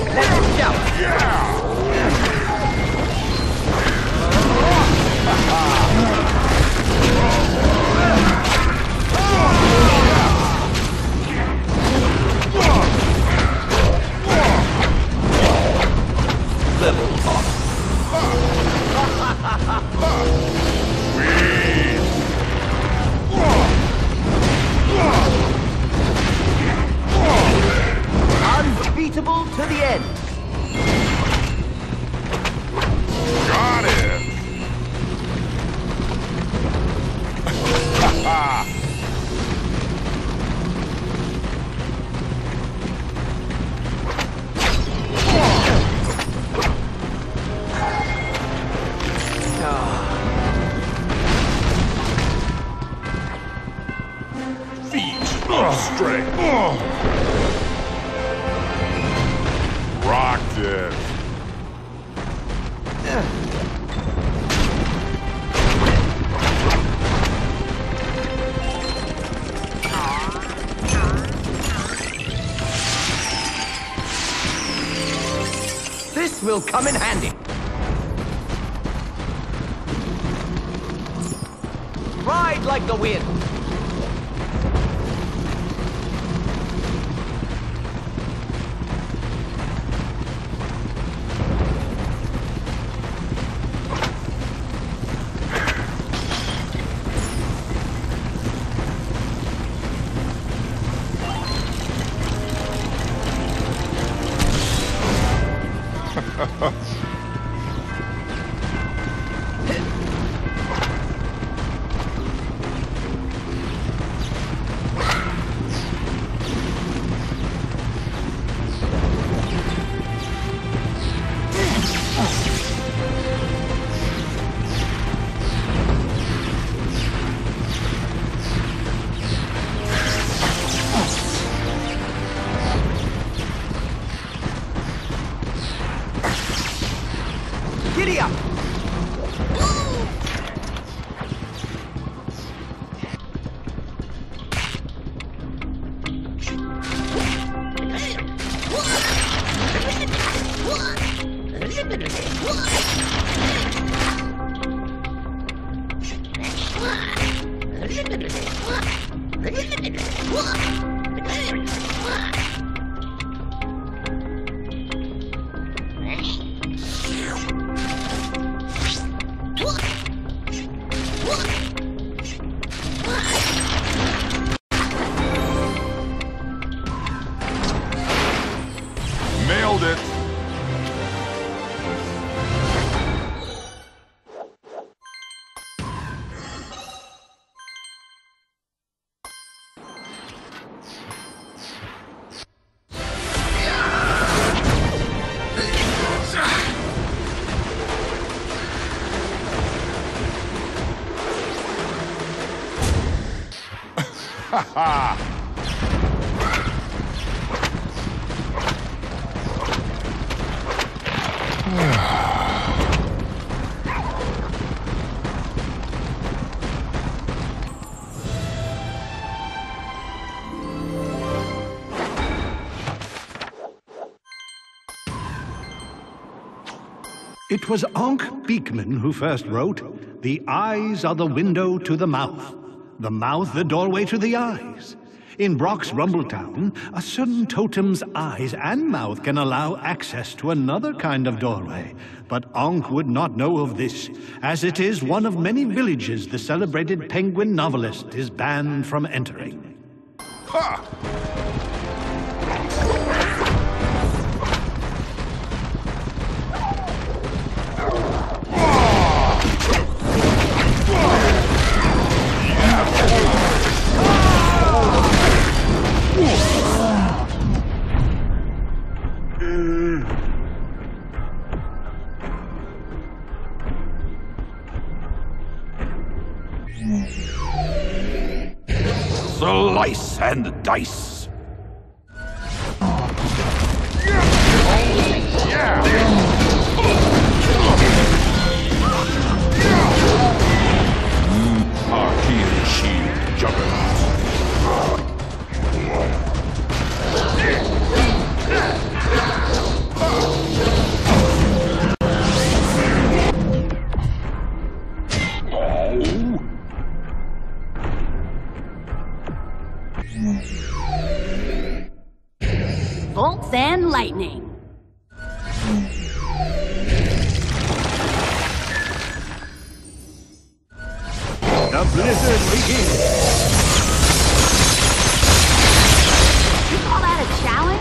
Let's shout! Level up. Unbeatable to the end. Got it. Feet of strength. Rocked it. This will come in handy. Ride like the wind. It was Ankh Beekman who first wrote, "The eyes are the window to the mouth the doorway to the eyes." In Brock's Rumbletown, a certain totem's eyes and mouth can allow access to another kind of doorway, but Ankh would not know of this, as it is one of many villages the celebrated penguin novelist is banned from entering. Ha! Slice and dice. Arkeyan shield juggernaut. and lightning. The blizzard begins. You call that a challenge?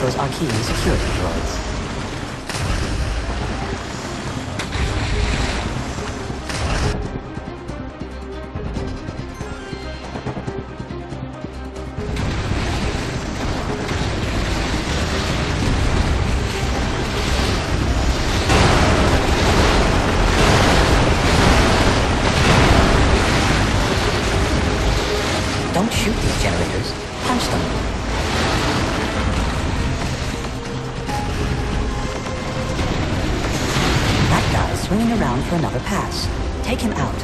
Those Arkeyan security droids. Don't shoot these generators. Punch them. Swinging around for another pass. Take him out.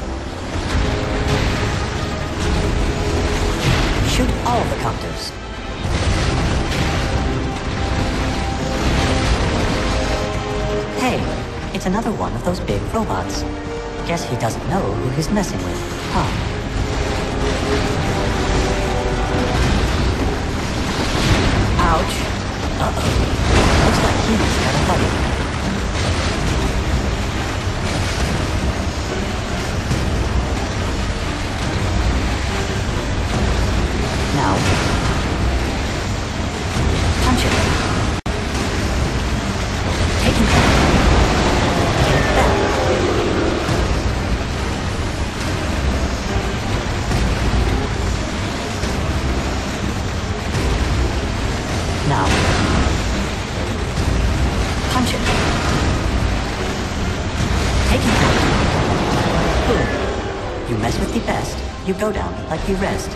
Shoot all the copters. Hey, it's another one of those big robots. Guess he doesn't know who he's messing with, huh? Ouch. Uh-oh. Looks like he's got a buddy. You go down like you rest.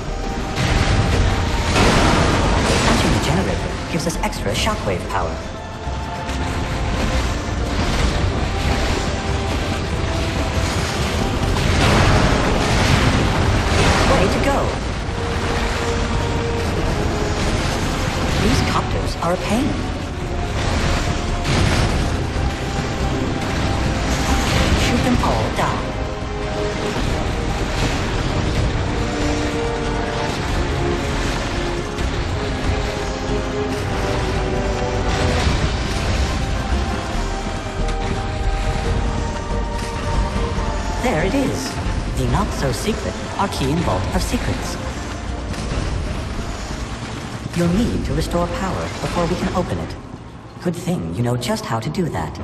Punching the generator gives us extra shockwave power. Way to go! These copters are a pain. Shoot them all down. There it is. The not-so-secret Arkeyan Vault of Secrets. You'll need to restore power before we can open it. Good thing you know just how to do that.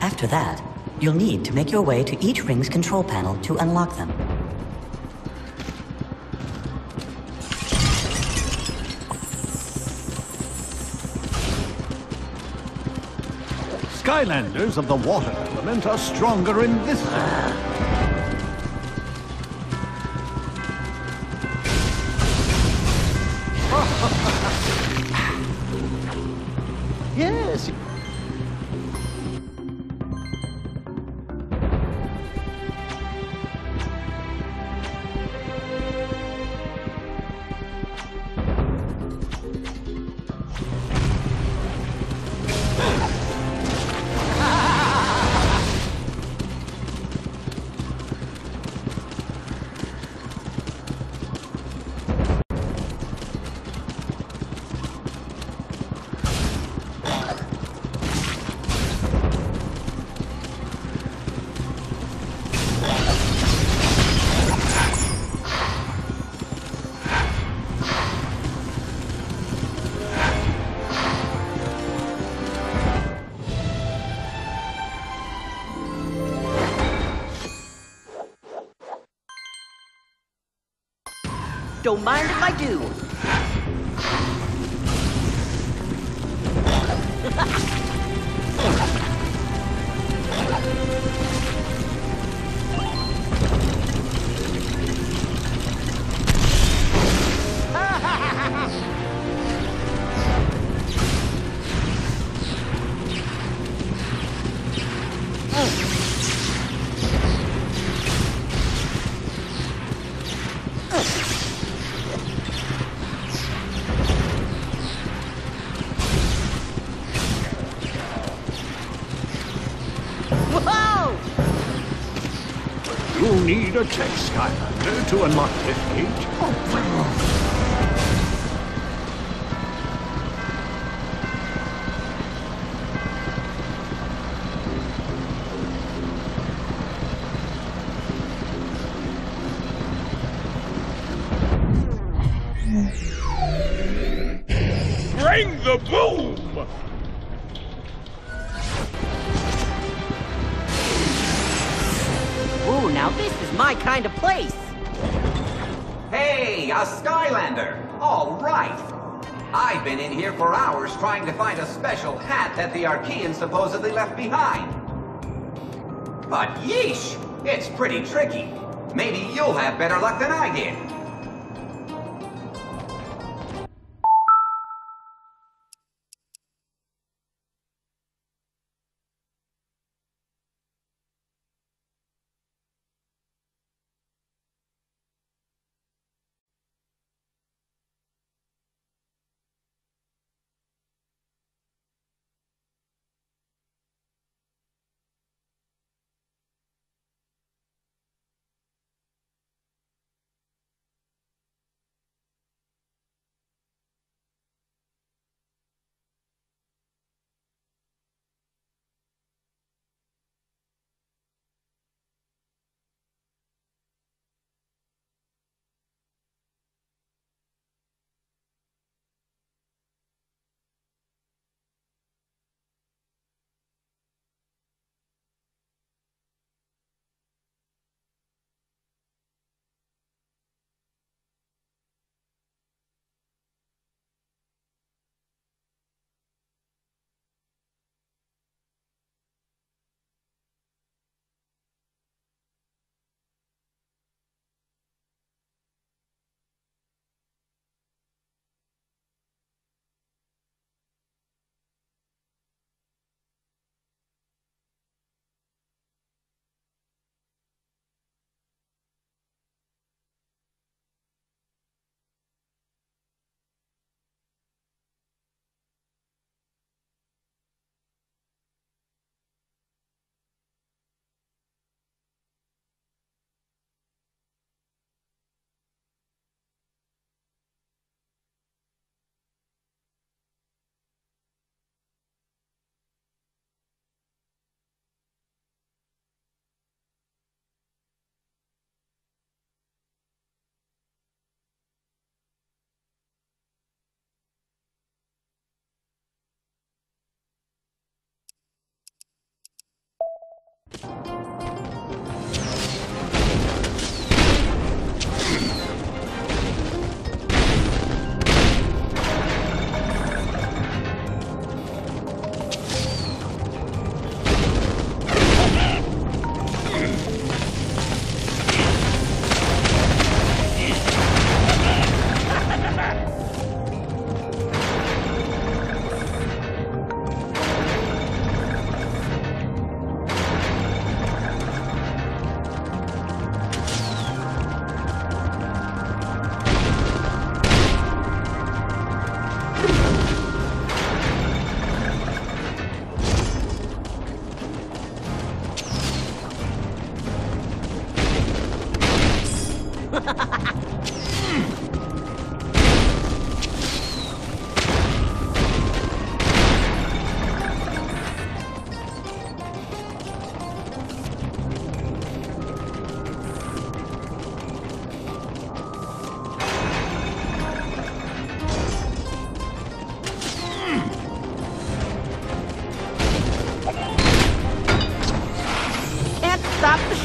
After that, you'll need to make your way to each ring's control panel to unlock them. Skylanders of the water element are stronger in this zone. Yes. Don't mind if I do. Need a check, Skylander, to unlock this gate. Bring the boom! Now this is my kind of place! Hey, a Skylander! All right! I've been in here for hours trying to find a special hat that the Arkeyan supposedly left behind. But yeesh! It's pretty tricky. Maybe you'll have better luck than I did.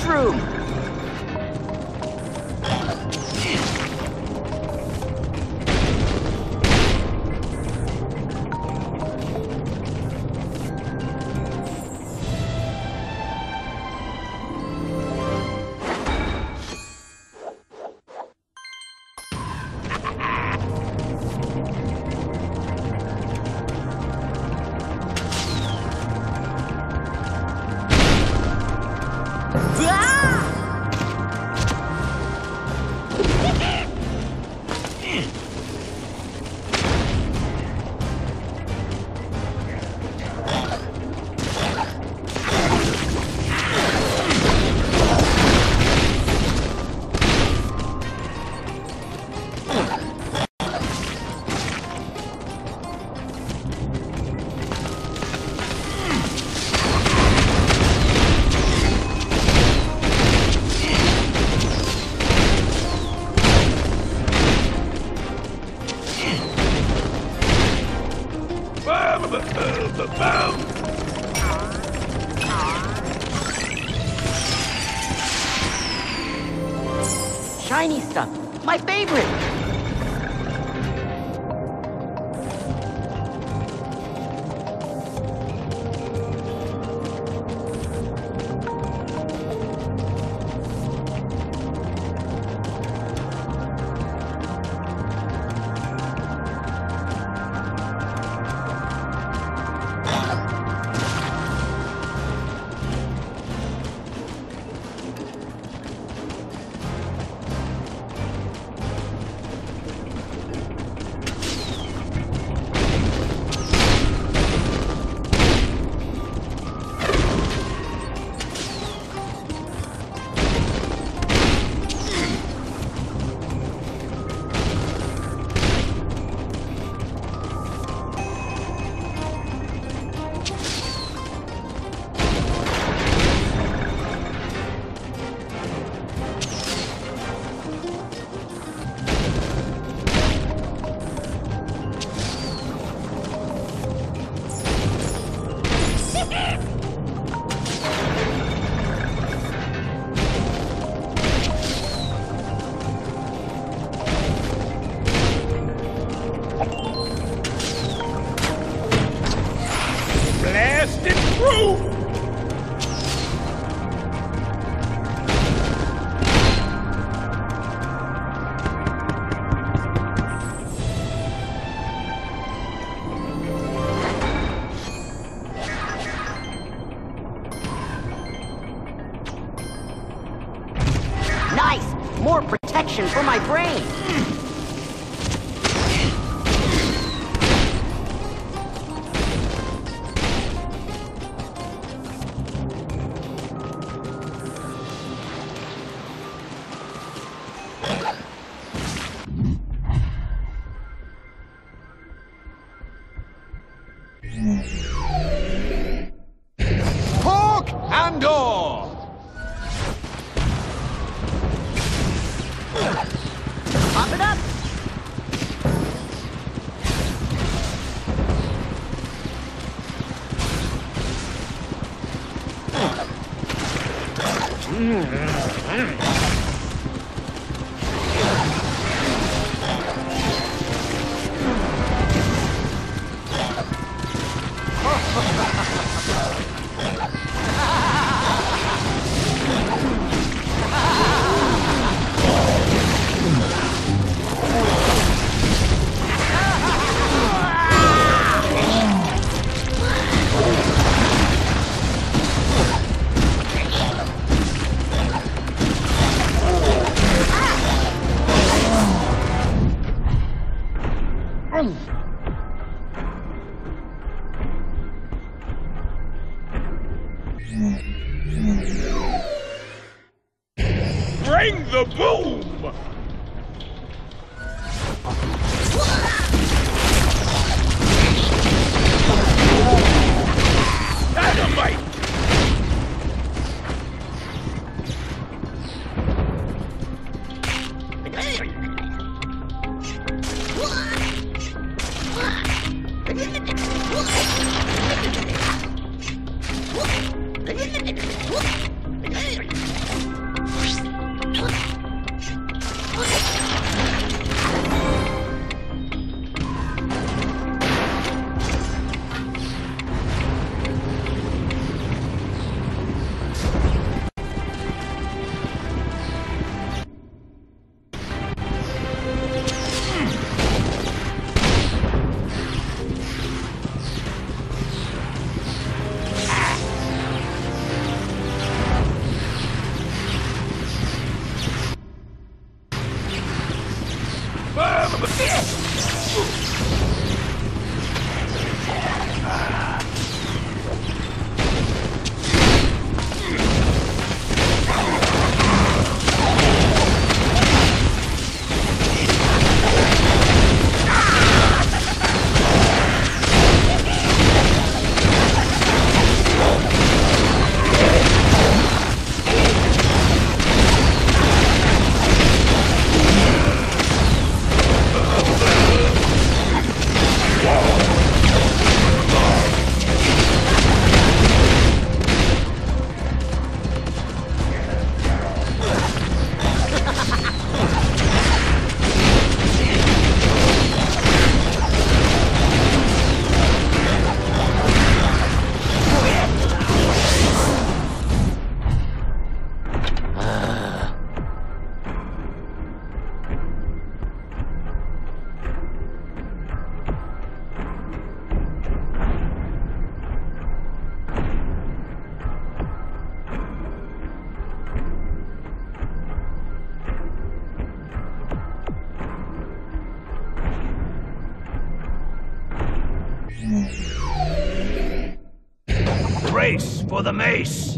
mushroom! Shiny stuff, my favorite. More protection for my brain! Bring the boom! Dynamite! For the mace!